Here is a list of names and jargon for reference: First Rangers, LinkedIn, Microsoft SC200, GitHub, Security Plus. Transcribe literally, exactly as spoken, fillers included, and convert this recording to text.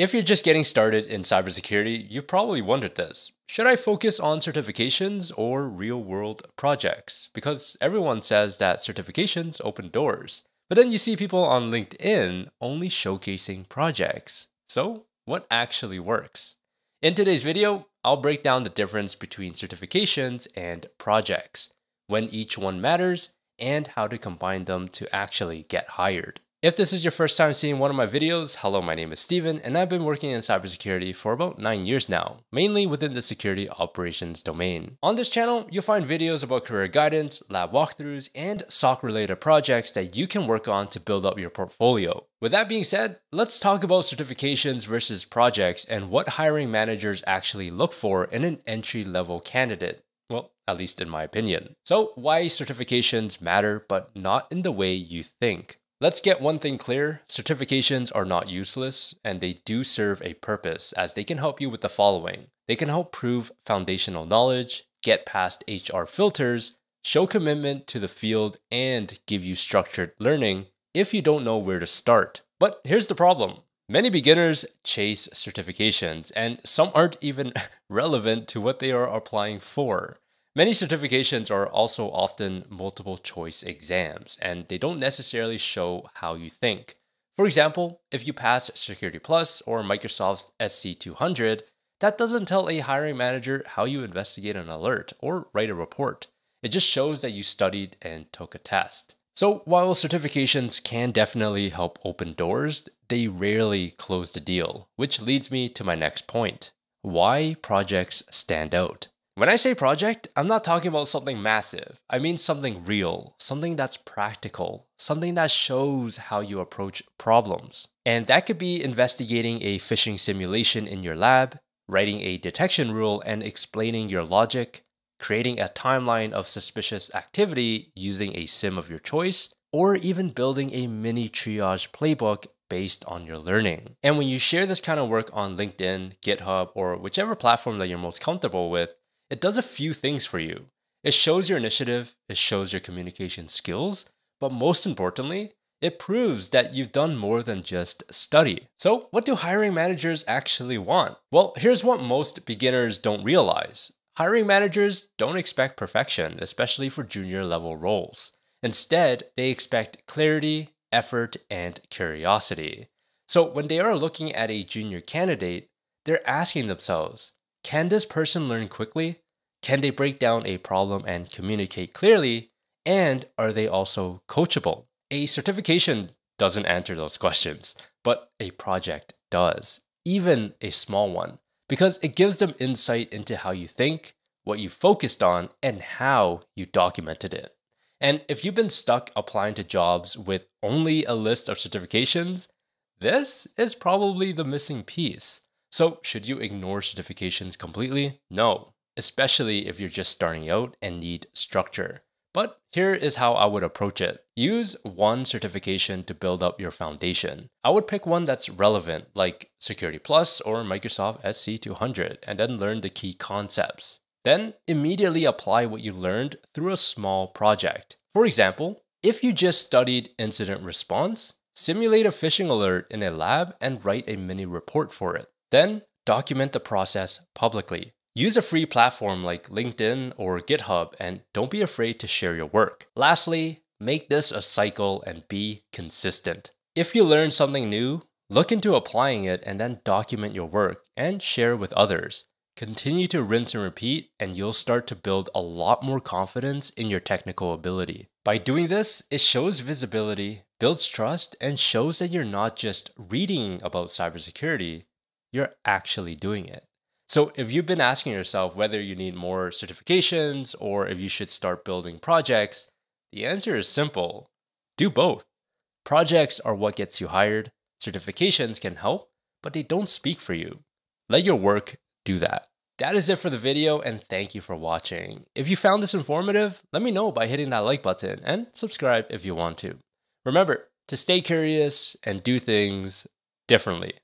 If you're just getting started in cybersecurity, you probably wondered this. Should I focus on certifications or real-world projects? Because everyone says that certifications open doors. But then you see people on LinkedIn only showcasing projects. So what actually works? In today's video, I'll break down the difference between certifications and projects, when each one matters, and how to combine them to actually get hired. If this is your first time seeing one of my videos, hello, my name is Steven, and I've been working in cybersecurity for about nine years now, mainly within the security operations domain. On this channel, you'll find videos about career guidance, lab walkthroughs, and S O C-related projects that you can work on to build up your portfolio. With that being said, let's talk about certifications versus projects and what hiring managers actually look for in an entry-level candidate. Well, at least in my opinion. So why certifications matter, but not in the way you think. Let's get one thing clear, certifications are not useless, and they do serve a purpose as they can help you with the following. They can help prove foundational knowledge, get past H R filters, show commitment to the field, and give you structured learning if you don't know where to start. But here's the problem. Many beginners chase certifications, and some aren't even relevant to what they are applying for. Many certifications are also often multiple choice exams, and they don't necessarily show how you think. For example, if you pass Security Plus or Microsoft S C two hundred, that doesn't tell a hiring manager how you investigate an alert or write a report. It just shows that you studied and took a test. So while certifications can definitely help open doors, they rarely close the deal, which leads me to my next point. Why projects stand out? When I say project, I'm not talking about something massive. I mean something real, something that's practical, something that shows how you approach problems. And that could be investigating a phishing simulation in your lab, writing a detection rule and explaining your logic, creating a timeline of suspicious activity using a SIM of your choice, or even building a mini triage playbook based on your learning. And when you share this kind of work on LinkedIn, GitHub, or whichever platform that you're most comfortable with, it does a few things for you. It shows your initiative, it shows your communication skills, but most importantly, it proves that you've done more than just study. So what do hiring managers actually want? Well, here's what most beginners don't realize. Hiring managers don't expect perfection, especially for junior level roles. Instead, they expect clarity, effort, and curiosity. So when they are looking at a junior candidate, they're asking themselves, can this person learn quickly? Can they break down a problem and communicate clearly? And are they also coachable? A certification doesn't answer those questions, but a project does, even a small one, because it gives them insight into how you think, what you focused on, and how you documented it. And if you've been stuck applying to jobs with only a list of certifications, this is probably the missing piece. So should you ignore certifications completely? No, especially if you're just starting out and need structure. But here is how I would approach it. Use one certification to build up your foundation. I would pick one that's relevant, like Security Plus or Microsoft S C two hundred, and then learn the key concepts. Then immediately apply what you learned through a small project. For example, if you just studied incident response, simulate a phishing alert in a lab and write a mini report for it. Then document the process publicly. Use a free platform like LinkedIn or GitHub and don't be afraid to share your work. Lastly, make this a cycle and be consistent. If you learn something new, look into applying it and then document your work and share with others. Continue to rinse and repeat and you'll start to build a lot more confidence in your technical ability. By doing this, it shows visibility, builds trust, and shows that you're not just reading about cybersecurity, you're actually doing it. So if you've been asking yourself whether you need more certifications or if you should start building projects, the answer is simple. Do both. Projects are what gets you hired. Certifications can help, but they don't speak for you. Let your work do that. That is it for the video, and thank you for watching. If you found this informative, let me know by hitting that like button and subscribe if you want to. Remember to stay curious and do things differently.